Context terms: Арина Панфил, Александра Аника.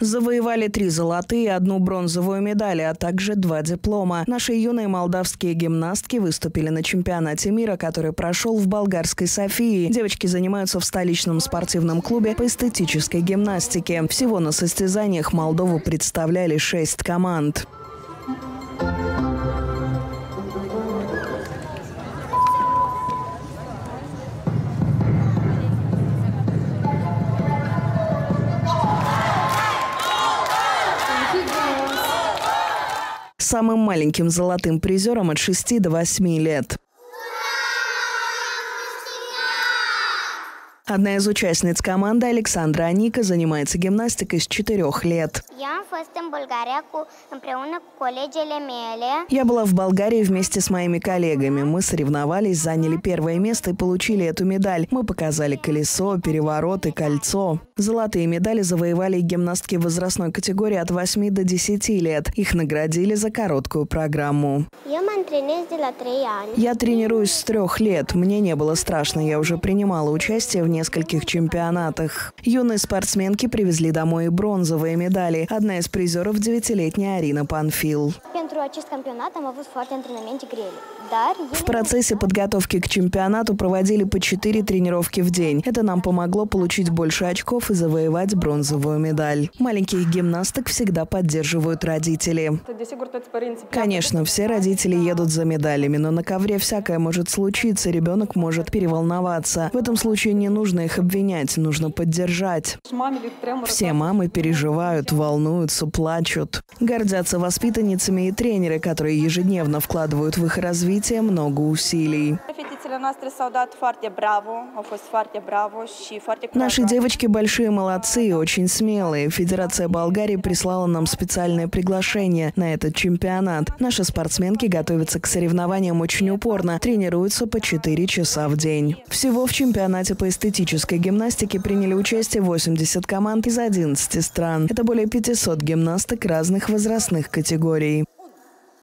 Завоевали 3 золотые и 1 бронзовую медаль, а также 2 диплома. Наши юные молдавские гимнастки выступили на чемпионате мира, который прошел в болгарской Софии. Девочки занимаются в столичном спортивном клубе по эстетической гимнастике. Всего на состязаниях Молдову представляли 6 команд. Самым маленьким золотым призером от 6 до 8 лет. Одна из участниц команды, Александра Аника, занимается гимнастикой с 4 лет. Я была в Болгарии вместе с моими коллегами. Мы соревновались, заняли 1-е место и получили эту медаль. Мы показали колесо, переворот и кольцо. Золотые медали завоевали гимнастки возрастной категории от 8 до 10 лет. Их наградили за короткую программу. Я тренируюсь с 3 лет. Мне не было страшно, я уже принимала участие в нескольких чемпионатах. Юные спортсменки привезли домой и бронзовые медали. Одна из призеров – 9-летняя Арина Панфил. В процессе подготовки к чемпионату проводили по 4 тренировки в день. Это нам помогло получить больше очков и завоевать бронзовую медаль. Маленьких гимнасток всегда поддерживают родители. Конечно, все родители едут за медалями, но на ковре всякое может случиться, ребенок может переволноваться. В этом случае не нужно их обвинять, нужно поддержать. Все мамы переживают, волнуются, плачут. Гордятся воспитанницами и тренеры, которые ежедневно вкладывают в их развитие много усилий. Наши девочки большие молодцы и очень смелые. Федерация Болгарии прислала нам специальное приглашение на этот чемпионат. Наши спортсменки готовятся к соревнованиям очень упорно, тренируются по 4 часа в день. Всего в чемпионате по эстетической гимнастике приняли участие 80 команд из 11 стран. Это более 500 гимнасток разных возрастных категорий.